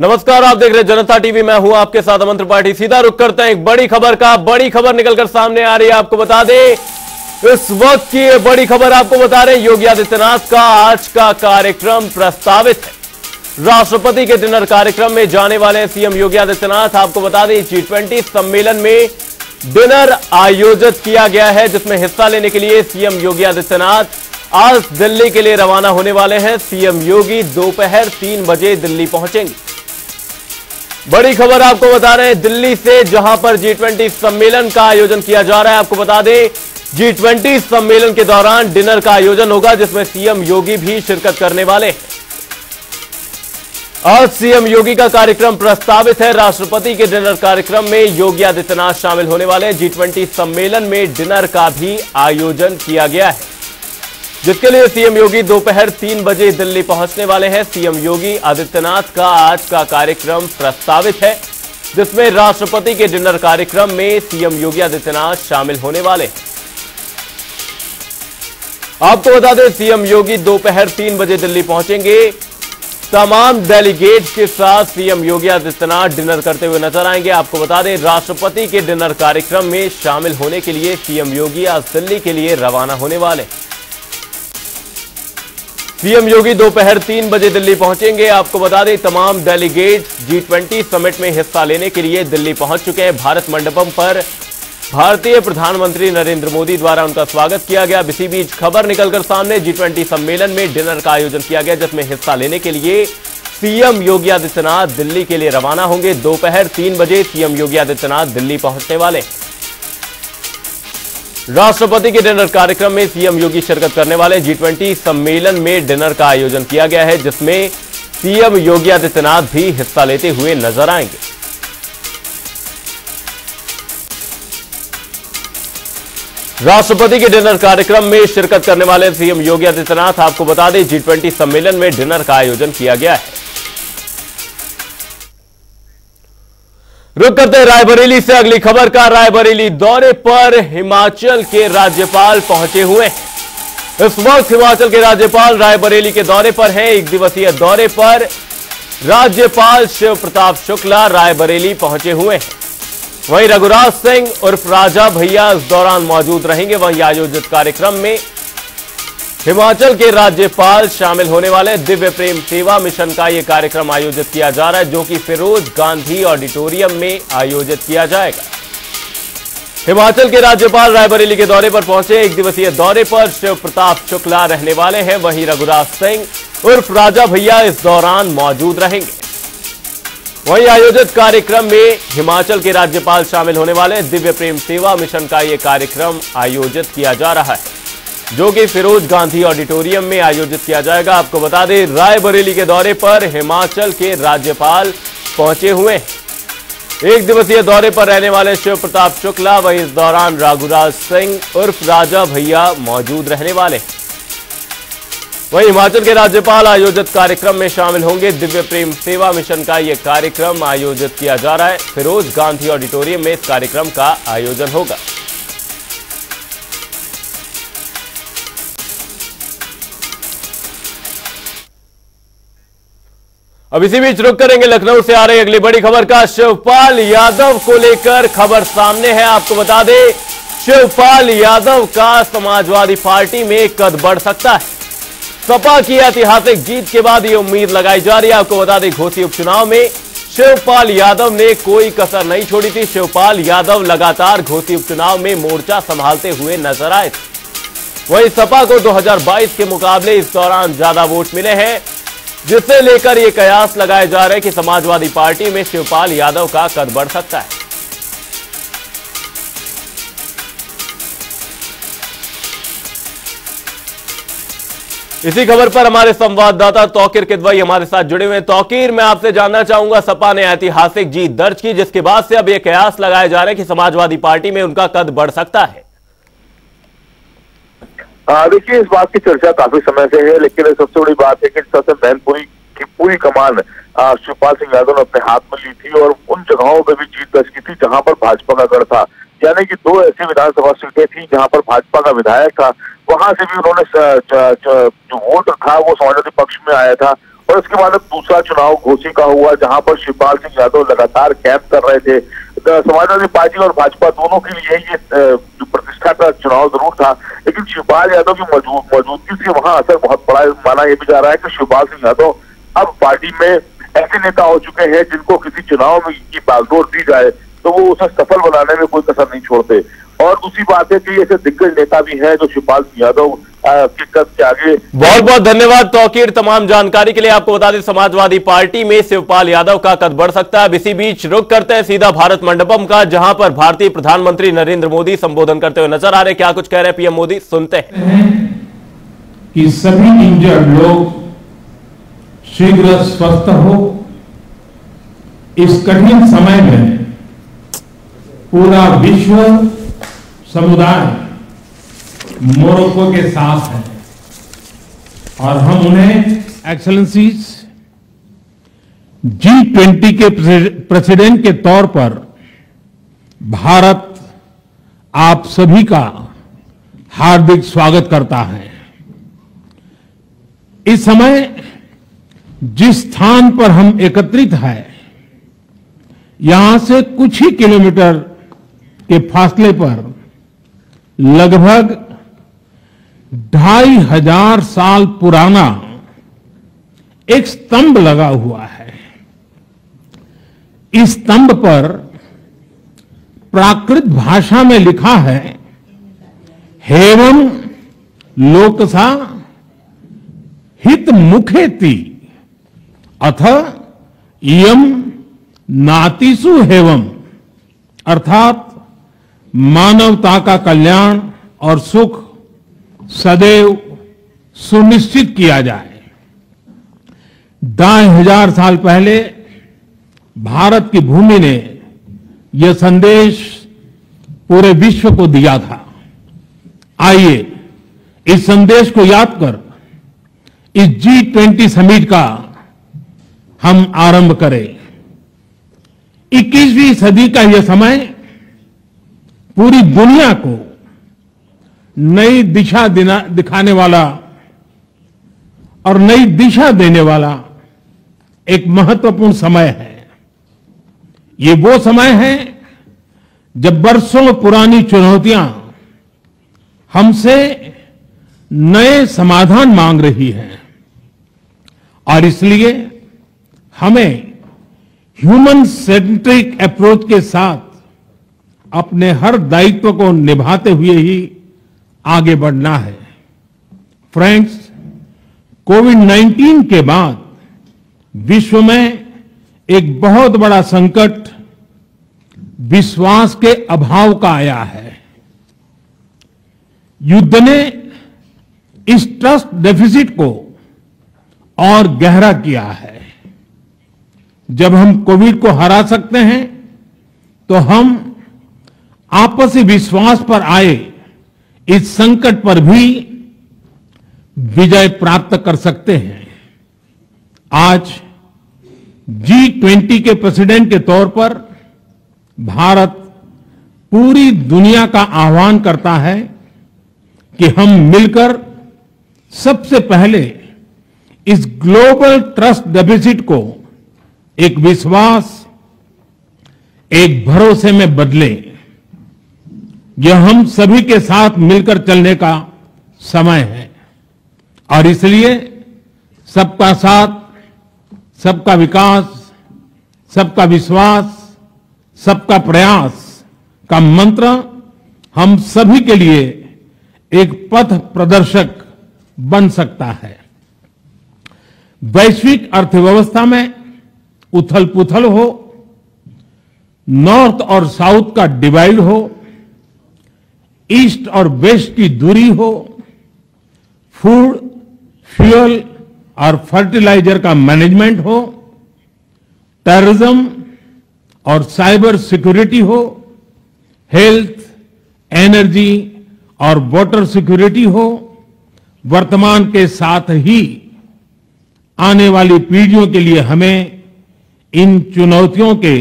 नमस्कार, आप देख रहे हैं जनता टीवी। मैं हूं आपके साथ अमन त्रिपाठी। सीधा रुक करते हैं एक बड़ी खबर का। बड़ी खबर निकलकर सामने आ रही है। आपको बता दें इस वक्त की बड़ी खबर आपको बता रहे हैं योगी आदित्यनाथ का आज का कार्यक्रम प्रस्तावित है। राष्ट्रपति के डिनर कार्यक्रम में जाने वाले सीएम योगी आदित्यनाथ। आपको बता दें G20 सम्मेलन में डिनर आयोजित किया गया है, जिसमें हिस्सा लेने के लिए सीएम योगी आदित्यनाथ आज दिल्ली के लिए रवाना होने वाले हैं। सीएम योगी दोपहर 3 बजे दिल्ली पहुंचेंगे। बड़ी खबर आपको बता रहे हैं दिल्ली से, जहां पर G20 सम्मेलन का आयोजन किया जा रहा है। आपको बता दें G20 सम्मेलन के दौरान डिनर का आयोजन होगा, जिसमें सीएम योगी भी शिरकत करने वाले हैं। आज सीएम योगी का कार्यक्रम प्रस्तावित है। राष्ट्रपति के डिनर कार्यक्रम में योगी आदित्यनाथ शामिल होने वाले हैं। G20 सम्मेलन में डिनर का भी आयोजन किया गया है, जिसके लिए सीएम योगी दोपहर 3 बजे दिल्ली पहुंचने वाले हैं। सीएम योगी आदित्यनाथ का आज का कार्यक्रम प्रस्तावित है, जिसमें राष्ट्रपति के डिनर कार्यक्रम में सीएम योगी आदित्यनाथ शामिल होने वाले हैं। आपको बता दें सीएम योगी दोपहर 3 बजे दिल्ली पहुंचेंगे। तमाम डेलीगेट्स के साथ सीएम योगी आदित्यनाथ डिनर करते हुए नजर आएंगे। आपको बता दें राष्ट्रपति के डिनर कार्यक्रम में शामिल होने के लिए सीएम योगी आज दिल्ली के लिए रवाना होने वाले। सीएम योगी दोपहर 3 बजे दिल्ली पहुंचेंगे। आपको बता दें तमाम डेलीगेट्स G20 समिट में हिस्सा लेने के लिए दिल्ली पहुंच चुके हैं। भारत मंडपम पर भारतीय प्रधानमंत्री नरेंद्र मोदी द्वारा उनका स्वागत किया गया। इसी बीच खबर निकलकर सामने G20 सम्मेलन में डिनर का आयोजन किया गया, जिसमें हिस्सा लेने के लिए सीएम योगी आदित्यनाथ दिल्ली के लिए रवाना होंगे। दोपहर 3 बजे सीएम योगी आदित्यनाथ दिल्ली पहुंचने वाले। राष्ट्रपति के डिनर कार्यक्रम में सीएम योगी शिरकत करने वाले। G20 सम्मेलन में डिनर का आयोजन किया गया है, जिसमें सीएम योगी आदित्यनाथ भी हिस्सा लेते हुए नजर आएंगे। राष्ट्रपति के डिनर कार्यक्रम में शिरकत करने वाले सीएम योगी आदित्यनाथ। आपको बता दें G20 सम्मेलन में डिनर का आयोजन किया गया है। रुक करते हैं रायबरेली से अगली खबर का। रायबरेली दौरे पर हिमाचल के राज्यपाल पहुंचे हुए हैं। इस वक्त हिमाचल के राज्यपाल रायबरेली के दौरे पर हैं। एक दिवसीय दौरे पर राज्यपाल शिव प्रताप शुक्ला रायबरेली पहुंचे हुए हैं। वहीं रघुराज सिंह उर्फ राजा भैया इस दौरान मौजूद रहेंगे। वहीं आयोजित कार्यक्रम में हिमाचल के राज्यपाल शामिल होने वाले। दिव्य प्रेम सेवा मिशन का यह कार्यक्रम आयोजित किया जा रहा है, जो कि फिरोज गांधी ऑडिटोरियम में आयोजित किया जाएगा। हिमाचल के राज्यपाल रायबरेली के दौरे पर पहुंचे। एक दिवसीय दौरे पर शिव प्रताप शुक्ला रहने वाले हैं। वहीं रघुराज सिंह उर्फ राजा भैया इस दौरान मौजूद रहेंगे। वहीं आयोजित कार्यक्रम में हिमाचल के राज्यपाल शामिल होने वाले। दिव्य प्रेम सेवा मिशन का यह कार्यक्रम आयोजित किया जा रहा है, जो कि फिरोज गांधी ऑडिटोरियम में आयोजित किया जाएगा। आपको बता दें रायबरेली के दौरे पर हिमाचल के राज्यपाल पहुंचे हुए। एक दिवसीय दौरे पर रहने वाले शिव प्रताप शुक्ला, वहीं इस दौरान रघुराज सिंह उर्फ राजा भैया मौजूद रहने वाले। वहीं हिमाचल के राज्यपाल आयोजित कार्यक्रम में शामिल होंगे। दिव्य प्रेम सेवा मिशन का यह कार्यक्रम आयोजित किया जा रहा है। फिरोज गांधी ऑडिटोरियम में इस कार्यक्रम का आयोजन होगा। अब इसी बीच रुक करेंगे लखनऊ से आ रही अगली बड़ी खबर का। शिवपाल यादव को लेकर खबर सामने है। आपको बता दें शिवपाल यादव का समाजवादी पार्टी में कद बढ़ सकता है। सपा की ऐतिहासिक जीत के बाद ये उम्मीद लगाई जा रही है। आपको बता दें घोसी उपचुनाव में शिवपाल यादव ने कोई कसर नहीं छोड़ी थी। शिवपाल यादव लगातार घोसी उपचुनाव में मोर्चा संभालते हुए नजर आए थे। वहीं सपा को 2022 के मुकाबले इस दौरान ज्यादा वोट मिले हैं, जिससे लेकर यह कयास लगाए जा रहे हैं कि समाजवादी पार्टी में शिवपाल यादव का कद बढ़ सकता है। इसी खबर पर हमारे संवाददाता तौकीर किदवाई हमारे साथ जुड़े हुए हैं। तौकीर, मैं आपसे जानना चाहूंगा, सपा ने ऐतिहासिक जीत दर्ज की, जिसके बाद से अब यह कयास लगाए जा रहे हैं कि समाजवादी पार्टी में उनका कद बढ़ सकता है। देखिए, इस बात की चर्चा काफी समय से है, लेकिन सबसे बड़ी बात है कि सबसे महत्वपूर्ण की पूरी कमान शिवपाल सिंह यादव ने अपने हाथ में ली थी और उन जगहों पर भी जीत दर्ज की थी जहां पर भाजपा का गढ़ था। यानी कि 2 ऐसी विधानसभा सीटें थी जहां पर भाजपा का विधायक था, वहां से भी उन्होंने जो वोट था वो समाजवादी पक्ष में आया था। और उसके बाद दूसरा चुनाव घोसी का हुआ, जहां पर शिवपाल सिंह यादव लगातार कैंप कर रहे थे। समाजवादी पार्टी और भाजपा दोनों के लिए ये प्रतिष्ठा का चुनाव जरूर था, लेकिन शिवपाल यादव की मौजूदगी से वहां असर बहुत बड़ा माना यह भी जा रहा है कि शिवपाल सिंह यादव अब पार्टी में ऐसे नेता हो चुके हैं जिनको किसी चुनाव में की बागडोर दी जाए तो वो उसे सफल बनाने में कोई कसर नहीं छोड़ते। और दूसरी बात है कि ऐसे दिग्गज नेता भी हैं जो शिवपाल सिंह यादव के कद के आगे। बहुत बहुत धन्यवाद तौकीर, तमाम जानकारी के लिए। आपको बता दें, समाजवादी पार्टी में शिवपाल यादव का कद बढ़ सकता है। अब इसी बीच रुख करते हैं सीधा भारत मंडपम का, जहां पर भारतीय प्रधानमंत्री नरेंद्र मोदी संबोधन करते हुए नजर आ रहे। क्या कुछ कह रहे हैं पीएम मोदी, सुनते हैं। कि सभी इंजर्ड लोग शीघ्र स्वस्थ हो, इस कठिन समय में पूरा विश्व समुदाय मोरक्को के साथ है और हम उन्हें एक्सेलेंसीज G20 के प्रेसिडेंट के तौर पर भारत आप सभी का हार्दिक स्वागत करता है। इस समय जिस स्थान पर हम एकत्रित हैं, यहां से कुछ ही किलोमीटर के फासले पर लगभग 2500 साल पुराना एक स्तंभ लगा हुआ है। इस स्तंभ पर प्राकृत भाषा में लिखा है, हेवम लोकसा हित मुखेति अथ इयम नातिसु हेवम, अर्थात मानवता का कल्याण और सुख सदैव सुनिश्चित किया जाए। 2500 साल पहले भारत की भूमि ने यह संदेश पूरे विश्व को दिया था। आइए इस संदेश को याद कर इस G20 समिट का हम आरंभ करें। 21वीं सदी का यह समय पूरी दुनिया को नई दिशा दिखाने वाला और नई दिशा देने वाला एक महत्वपूर्ण समय है। ये वो समय है जब बरसों पुरानी चुनौतियां हमसे नए समाधान मांग रही हैं और इसलिए हमें ह्यूमन सेंट्रिक अप्रोच के साथ अपने हर दायित्व को निभाते हुए ही आगे बढ़ना है। फ्रेंड्स, कोविड-19 के बाद विश्व में एक बहुत बड़ा संकट विश्वास के अभाव का आया है। युद्ध ने इस ट्रस्ट डेफिसिट को और गहरा किया है। जब हम कोविड को हरा सकते हैं तो हम आपसी विश्वास पर आए इस संकट पर भी विजय प्राप्त कर सकते हैं। आज G20 के प्रेसिडेंट के तौर पर भारत पूरी दुनिया का आह्वान करता है कि हम मिलकर सबसे पहले इस ग्लोबल ट्रस्ट डेफिसिट को एक विश्वास, एक भरोसे में बदलें। यह हम सभी के साथ मिलकर चलने का समय है और इसलिए सबका साथ, सबका विकास, सबका विश्वास, सबका प्रयास का मंत्र हम सभी के लिए एक पथ प्रदर्शक बन सकता है। वैश्विक अर्थव्यवस्था में उथल पुथल हो, नॉर्थ और साउथ का डिवाइड हो, ईस्ट और वेस्ट की दूरी हो, फूड, फ्यूल और फर्टिलाइजर का मैनेजमेंट हो, टेररिज्म और साइबर सिक्योरिटी हो, हेल्थ, एनर्जी और वाटर सिक्योरिटी हो, वर्तमान के साथ ही आने वाली पीढ़ियों के लिए हमें इन चुनौतियों के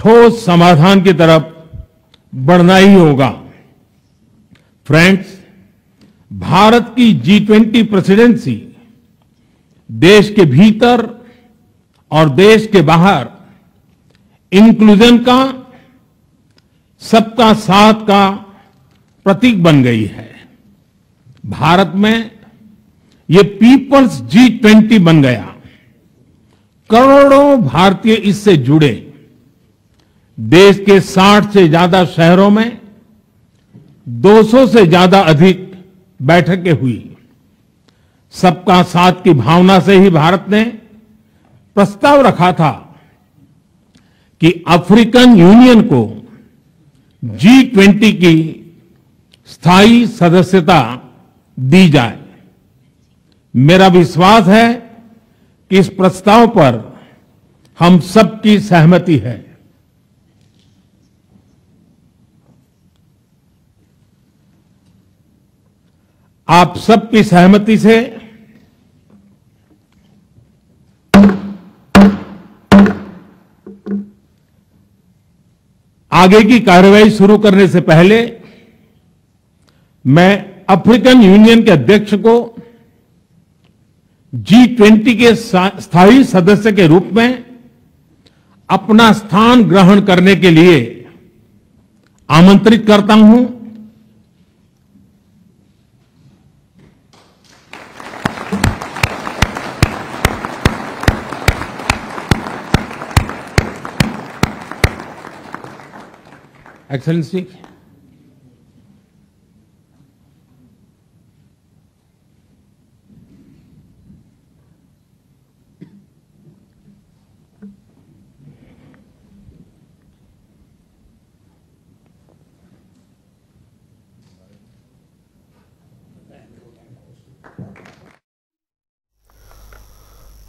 ठोस समाधान की तरफ बढ़ना ही होगा। फ्रेंड्स, भारत की G20 प्रेसिडेंसी देश के भीतर और देश के बाहर इंक्लूजन का, सबका साथ का प्रतीक बन गई है। भारत में ये पीपल्स G20 बन गया। करोड़ों भारतीय इससे जुड़े। देश के 60 से ज्यादा शहरों में 200 से ज्यादा अधिक बैठकें हुई। सबका साथ की भावना से ही भारत ने प्रस्ताव रखा था कि अफ्रीकन यूनियन को G20 की स्थायी सदस्यता दी जाए। मेरा विश्वास है कि इस प्रस्ताव पर हम सबकी सहमति है। आप सबकी सहमति से आगे की कार्रवाई शुरू करने से पहले मैं अफ्रीकन यूनियन के अध्यक्ष को G20 के स्थायी सदस्य के रूप में अपना स्थान ग्रहण करने के लिए आमंत्रित करता हूं। एक्सेलेंसी,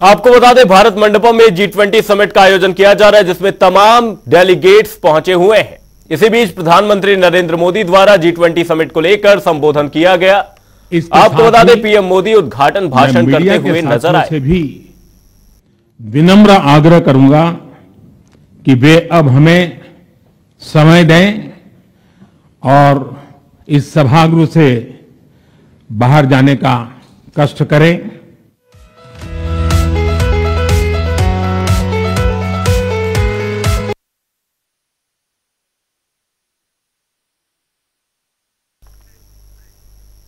आपको बता दें, भारत मंडपम में G20 समिट का आयोजन किया जा रहा है, जिसमें तमाम डेलीगेट्स पहुंचे हुए हैं। इसी बीच प्रधानमंत्री नरेंद्र मोदी द्वारा G20 समिट को लेकर संबोधन किया गया। आपको बता दें, पीएम मोदी उद्घाटन भाषण करते हुए नजर आए। भी विनम्र आग्रह करूंगा कि वे अब हमें समय दें और इस सभागृह से बाहर जाने का कष्ट करें।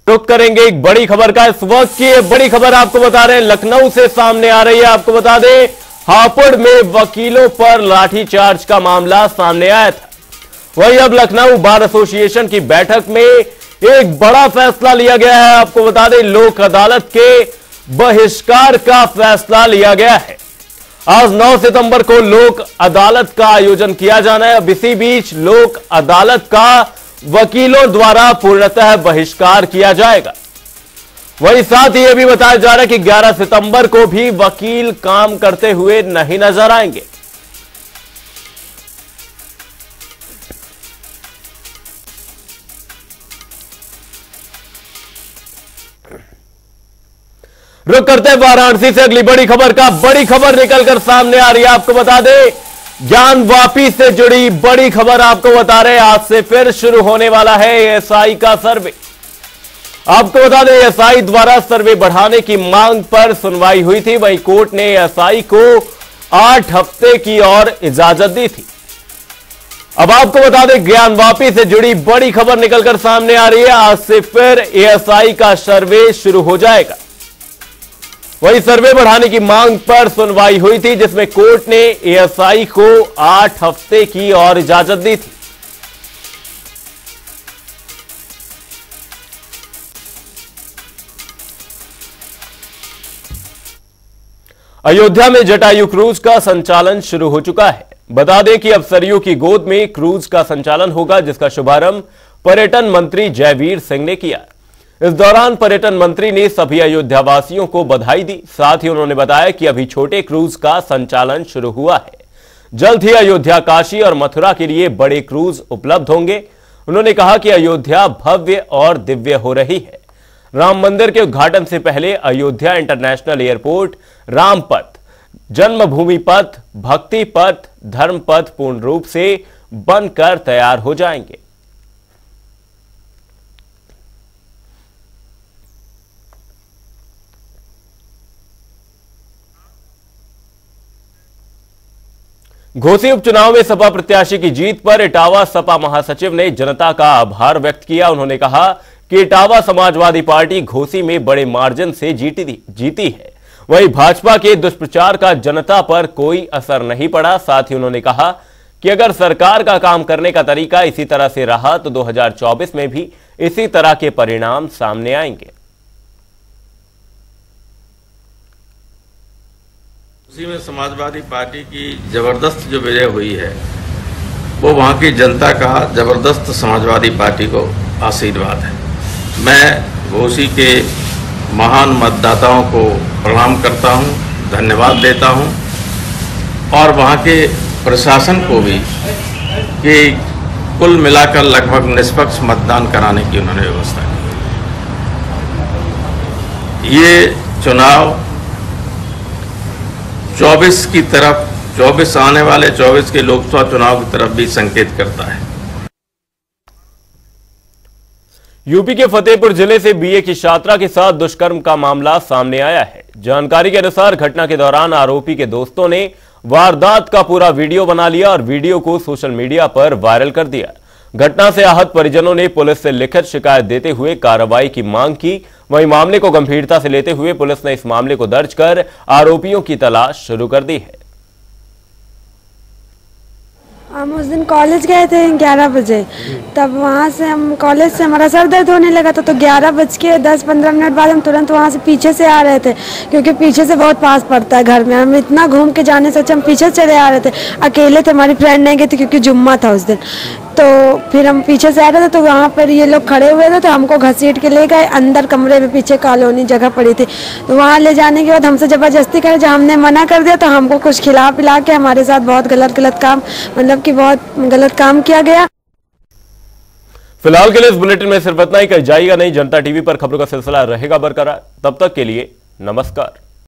रुक करेंगे एक बड़ी खबर का। इस वक्त की बड़ी खबर आपको बता रहे हैं, लखनऊ से सामने आ रही है। आपको बता दें, हापुड़ में वकीलों पर लाठीचार्ज का मामला सामने आया था। वहीं अब लखनऊ बार एसोसिएशन की बैठक में एक बड़ा फैसला लिया गया है। आपको बता दें, लोक अदालत के बहिष्कार का फैसला लिया गया है। आज 9 सितंबर को लोक अदालत का आयोजन किया जाना है। अब इसी बीच लोक अदालत का वकीलों द्वारा पूर्णतः बहिष्कार किया जाएगा। वहीं साथ ही यह भी बताया जा रहा है कि 11 सितंबर को भी वकील काम करते हुए नहीं नजर आएंगे। रुक करते हैं वाराणसी से अगली बड़ी खबर का। बड़ी खबर निकलकर सामने आ रही है। आपको बता दें, ज्ञानवापी से जुड़ी बड़ी खबर आपको बता रहे हैं, आज से फिर शुरू होने वाला है एएसआई का सर्वे। आपको बता दें, एएसआई द्वारा सर्वे बढ़ाने की मांग पर सुनवाई हुई थी। वहीं कोर्ट ने एएसआई को 8 हफ्ते की और इजाजत दी थी। अब आपको बता दें, ज्ञानवापी से जुड़ी बड़ी खबर निकलकर सामने आ रही है, आज से फिर एएसआई का सर्वे शुरू हो जाएगा। वही सर्वे बढ़ाने की मांग पर सुनवाई हुई थी, जिसमें कोर्ट ने एएसआई को 8 हफ्ते की और इजाजत दी थी। अयोध्या में जटायु क्रूज का संचालन शुरू हो चुका है। बता दें कि अफसरियों की गोद में क्रूज का संचालन होगा, जिसका शुभारंभ पर्यटन मंत्री जयवीर सिंह ने किया। इस दौरान पर्यटन मंत्री ने सभी अयोध्या वासियों को बधाई दी। साथ ही उन्होंने बताया कि अभी छोटे क्रूज का संचालन शुरू हुआ है। जल्द ही अयोध्या, काशी और मथुरा के लिए बड़े क्रूज उपलब्ध होंगे। उन्होंने कहा कि अयोध्या भव्य और दिव्य हो रही है। राम मंदिर के उद्घाटन से पहले अयोध्या इंटरनेशनल एयरपोर्ट रामपथ, जन्मभूमि पथ, भक्ति पथ, धर्म पथ पूर्ण रूप से बनकर तैयार हो जाएंगे। घोसी उपचुनाव में सपा प्रत्याशी की जीत पर इटावा सपा महासचिव ने जनता का आभार व्यक्त किया। उन्होंने कहा कि इटावा समाजवादी पार्टी घोसी में बड़े मार्जिन से जीती है। वहीं भाजपा के दुष्प्रचार का जनता पर कोई असर नहीं पड़ा। साथ ही उन्होंने कहा कि अगर सरकार का काम करने का तरीका इसी तरह से रहा तो 2024 में भी इसी तरह के परिणाम सामने आएंगे। उसी में समाजवादी पार्टी की जबरदस्त जो विजय हुई है वो वहाँ की जनता का जबरदस्त समाजवादी पार्टी को आशीर्वाद है। मैं घोसी के महान मतदाताओं को प्रणाम करता हूँ, धन्यवाद देता हूँ और वहाँ के प्रशासन को भी कि कुल मिलाकर लगभग निष्पक्ष मतदान कराने की उन्होंने व्यवस्था की। ये चुनाव 24 की तरफ 24 आने वाले 24 के लोकसभा चुनाव की तरफ भी संकेत करता है। यूपी के फतेहपुर जिले से बीए की छात्रा के साथ दुष्कर्म का मामला सामने आया है। जानकारी के अनुसार घटना के दौरान आरोपी के दोस्तों ने वारदात का पूरा वीडियो बना लिया और वीडियो को सोशल मीडिया पर वायरल कर दिया। घटना से आहत परिजनों ने पुलिस से लिखित शिकायत देते हुए कार्रवाई की मांग की। वहीं मामले को गंभीरता से लेते हुए पुलिस ने इस मामले को दर्ज कर आरोपियों की तलाश शुरू कर दी है। हम उस दिन कॉलेज गए थे 11 बजे, तब वहाँ से हम कॉलेज से हमारा सर दर्द होने लगा था, तो 11:10-15 मिनट बाद हम तुरंत वहाँ से पीछे से आ रहे थे, क्योंकि पीछे से बहुत पास पड़ता है घर में। हम इतना घूम के जाने से अच्छा हम पीछे चले आ रहे थे। अकेले थे, हमारी फ्रेंड नहीं गई थी क्योंकि जुम्मा था उस दिन। तो फिर हम पीछे से आ रहे थे तो वहाँ पर ये लोग खड़े हुए थे, तो हमको घसीट के ले गए अंदर कमरे में। पीछे कॉलोनी जगह पड़ी थी, तो वहाँ ले जाने के बाद हमसे ज़बरदस्ती करे, जब हमने मना कर दिया तो हमको कुछ खिला पिला के हमारे साथ बहुत गलत काम, मतलब कि बहुत गलत काम किया गया। फिलहाल के लिए इस बुलेटिन में सिर्फ इतना ही। कहीं जाइएगा नहीं, जनता टीवी पर खबरों का सिलसिला रहेगा बरकरार। तब तक के लिए नमस्कार।